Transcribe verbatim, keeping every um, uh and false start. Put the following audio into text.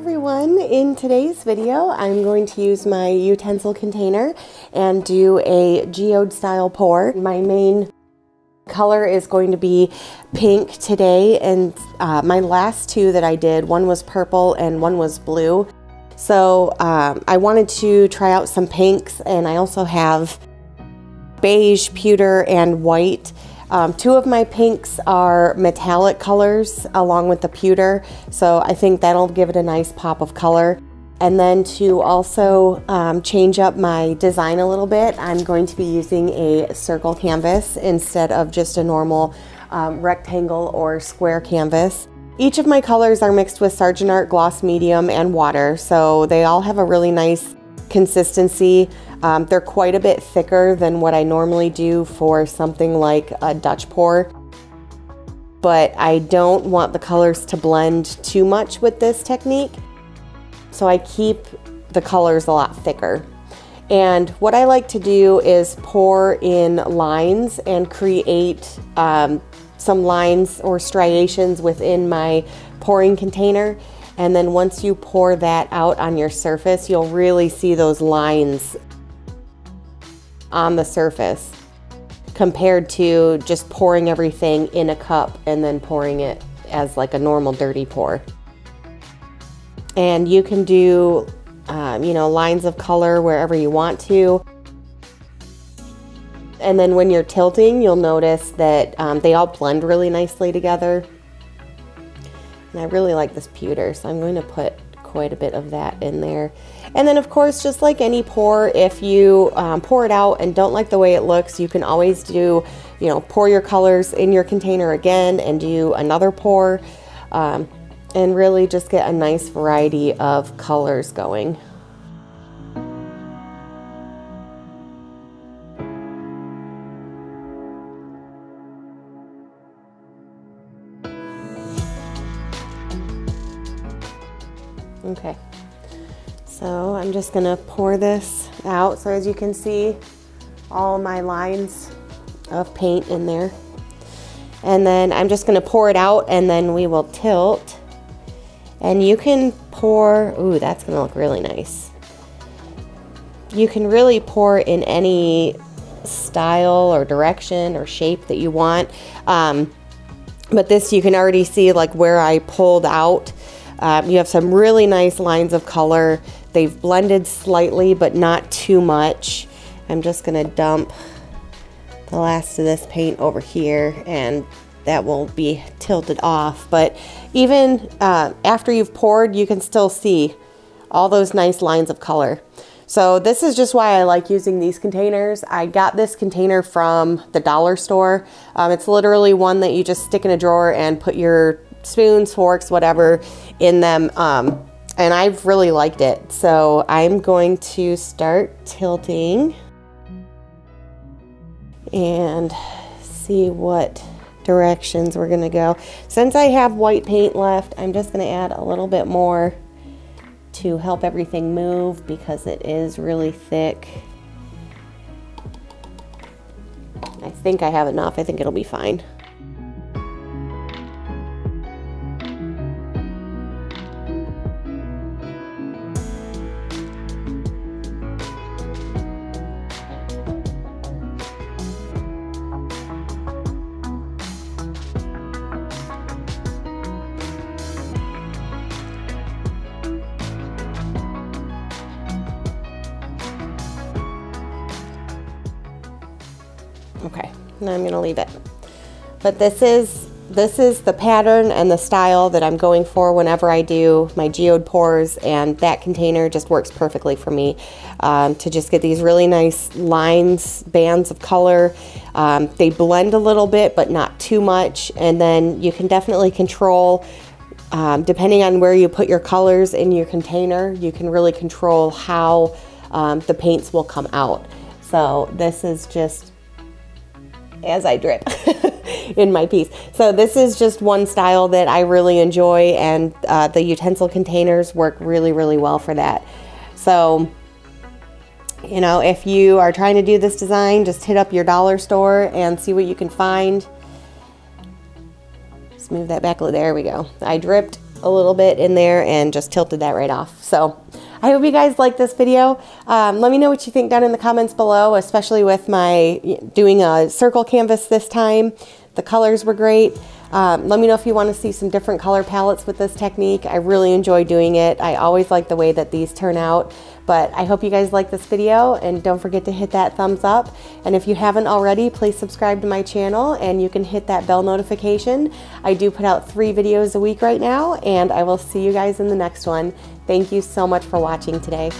everyone. In today's video, I'm going to use my utensil container and do a geode style pour. My main color is going to be pink today, and uh, my last two that I did, one was purple and one was blue. So um, I wanted to try out some pinks, and I also have beige, pewter, and white. Um, two of my pinks are metallic colors along with the pewter, so I think that'll give it a nice pop of color. And then to also um, change up my design a little bit, I'm going to be using a circle canvas instead of just a normal um, rectangle or square canvas. Each of my colors are mixed with Sargent Art Gloss Medium and water, so they all have a really nice consistency. Um, they're quite a bit thicker than what I normally do for something like a Dutch pour, but I don't want the colors to blend too much with this technique, so I keep the colors a lot thicker. And what I like to do is pour in lines and create um, some lines or striations within my pouring container. And then once you pour that out on your surface, you'll really see those lines on the surface compared to just pouring everything in a cup and then pouring it as like a normal dirty pour. And you can do, um, you know, lines of color wherever you want to. And then when you're tilting, you'll notice that um, they all blend really nicely together. And I really like this pewter, so I'm going to put quite a bit of that in there. And then of course, just like any pour, if you um, pour it out and don't like the way it looks, you can always do, you know, pour your colors in your container again and do another pour, um, and really just get a nice variety of colors going. Okay, so I'm just gonna pour this out. So as you can see, all my lines of paint in there. And then I'm just gonna pour it out, and then we will tilt. And you can pour, ooh, that's gonna look really nice. You can really pour in any style or direction or shape that you want. Um, but this, you can already see like where I pulled out. Um, you have some really nice lines of color. They've blended slightly, but not too much. I'm just gonna dump the last of this paint over here, and that will be tilted off. But even uh, after you've poured, you can still see all those nice lines of color. So this is just why I like using these containers. I got this container from the dollar store. Um, it's literally one that you just stick in a drawer and put your spoons, forks, whatever in them, um, and I've really liked it. So I'm going to start tilting and see what directions we're gonna go. Since I have white paint left, I'm just gonna add a little bit more to help everything move because it is really thick. I think I have enough. I think it'll be fine. Okay, now I'm gonna leave it. But this is, this is the pattern and the style that I'm going for whenever I do my geode pours, and that container just works perfectly for me um, to just get these really nice lines, bands of color. Um, they blend a little bit, but not too much. And then you can definitely control, um, depending on where you put your colors in your container, you can really control how um, the paints will come out. So this is just as I drip in my piece. So this is just one style that I really enjoy, and uh, the utensil containers work really, really well for that. So, you know, if you are trying to do this design, just hit up your dollar store and see what you can find. Just move that back, there we go. I dripped a little bit in there and just tilted that right off. So I hope you guys like this video. Um, let me know what you think down in the comments below, especially with my doing a circle canvas this time. The colors were great. Um, let me know if you want to see some different color palettes with this technique. I really enjoy doing it. I always like the way that these turn out, but I hope you guys like this video, and don't forget to hit that thumbs up. And if you haven't already, please subscribe to my channel, and you can hit that bell notification. I do put out three videos a week right now, and I will see you guys in the next one. Thank you so much for watching today.